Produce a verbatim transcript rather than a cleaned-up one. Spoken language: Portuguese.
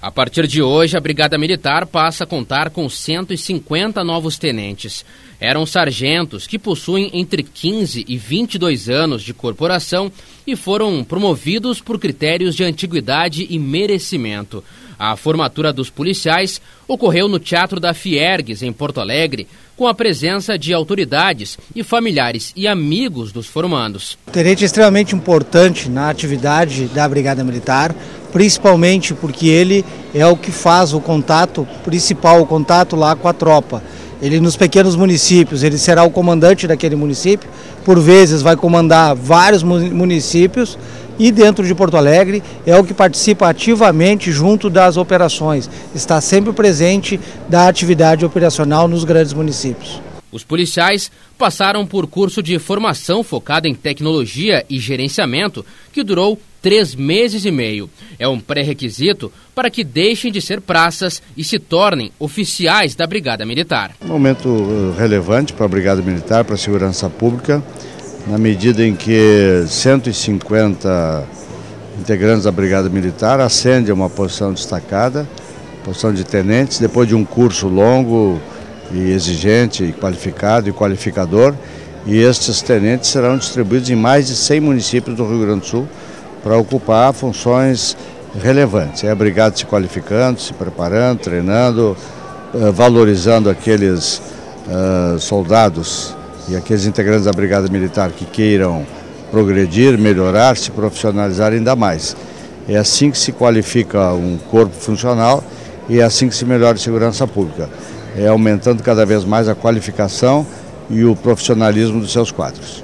A partir de hoje, a Brigada Militar passa a contar com cento e cinquenta novos tenentes. Eram sargentos que possuem entre quinze e vinte e dois anos de corporação e foram promovidos por critérios de antiguidade e merecimento. A formatura dos policiais ocorreu no Teatro da Fiergues, em Porto Alegre, com a presença de autoridades e familiares e amigos dos formandos. O tenente é extremamente importante na atividade da Brigada Militar, principalmente porque ele é o que faz o contato principal, o contato lá com a tropa. Ele nos pequenos municípios, ele será o comandante daquele município, por vezes vai comandar vários municípios e dentro de Porto Alegre é o que participa ativamente junto das operações, está sempre presente da atividade operacional nos grandes municípios. Os policiais passaram por curso de formação focado em tecnologia e gerenciamento, que durou três meses e meio. É um pré-requisito para que deixem de ser praças e se tornem oficiais da Brigada Militar. Um momento relevante para a Brigada Militar, para a segurança pública, na medida em que cento e cinquenta integrantes da Brigada Militar ascendem a uma posição destacada, posição de tenentes, depois de um curso longo, e exigente, e qualificado e qualificador, e estes tenentes serão distribuídos em mais de cem municípios do Rio Grande do Sul para ocupar funções relevantes. É a brigada se qualificando, se preparando, treinando, valorizando aqueles uh, soldados e aqueles integrantes da Brigada Militar que queiram progredir, melhorar, se profissionalizar ainda mais. É assim que se qualifica um corpo funcional e é assim que se melhora a segurança pública. É aumentando cada vez mais a qualificação e o profissionalismo dos seus quadros.